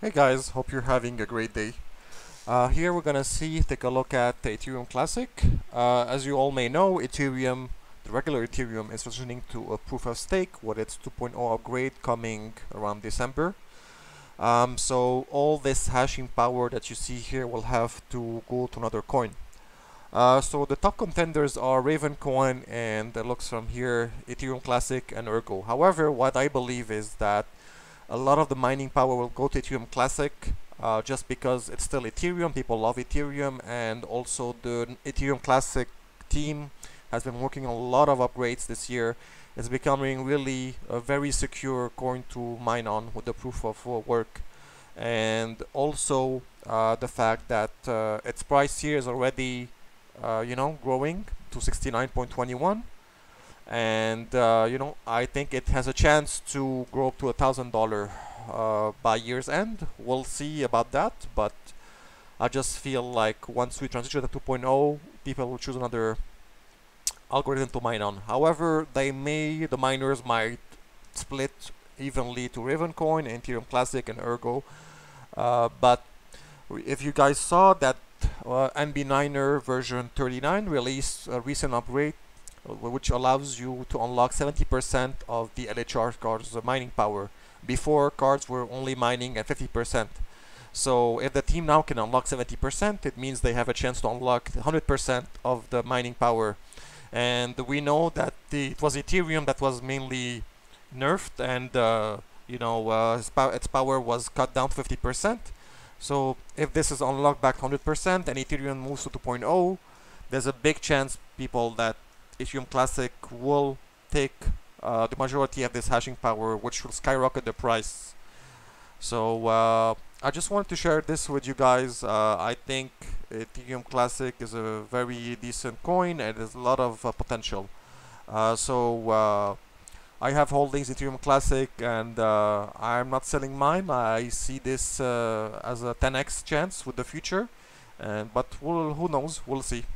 Hey guys, hope you're having a great day. Here we're gonna take a look at the Ethereum Classic. As you all may know, Ethereum, the regular Ethereum, is transitioning to a Proof of Stake with its 2.0 upgrade coming around December. So all this hashing power that you see here will have to go to another coin. So the top contenders are Ravencoin and, it looks from here, Ethereum Classic and Ergo. However, what I believe is that a lot of the mining power will go to Ethereum Classic just because it's still Ethereum, people love Ethereum, and also the Ethereum Classic team has been working on a lot of upgrades this year. It's becoming really a very secure coin to mine on with the proof of work, and also the fact that its price here is already growing to 69.21. And I think it has a chance to grow up to $1,000 by year's end. We'll see about that, but I just feel like once we transition to 2.0, people will choose another algorithm to mine on. However, the miners might split evenly to Ravencoin, Ethereum Classic, and Ergo. But if you guys saw that NBMiner version 39 released a recent upgrade, which allows you to unlock 70% of the LHR cards mining power. Before, cards were only mining at 50%. So if the team now can unlock 70%, it means they have a chance to unlock 100% of the mining power. And we know that it was Ethereum that was mainly nerfed, and its power was cut down to 50%. So if this is unlocked back 100% and Ethereum moves to 2.0, there's a big chance, people, that Ethereum Classic will take the majority of this hashing power, which will skyrocket the price. So I just wanted to share this with you guys. I think Ethereum Classic is a very decent coin and there's a lot of potential. I have holdings Ethereum Classic, and I'm not selling mine. I see this as a 10x chance with the future, but who knows, we'll see.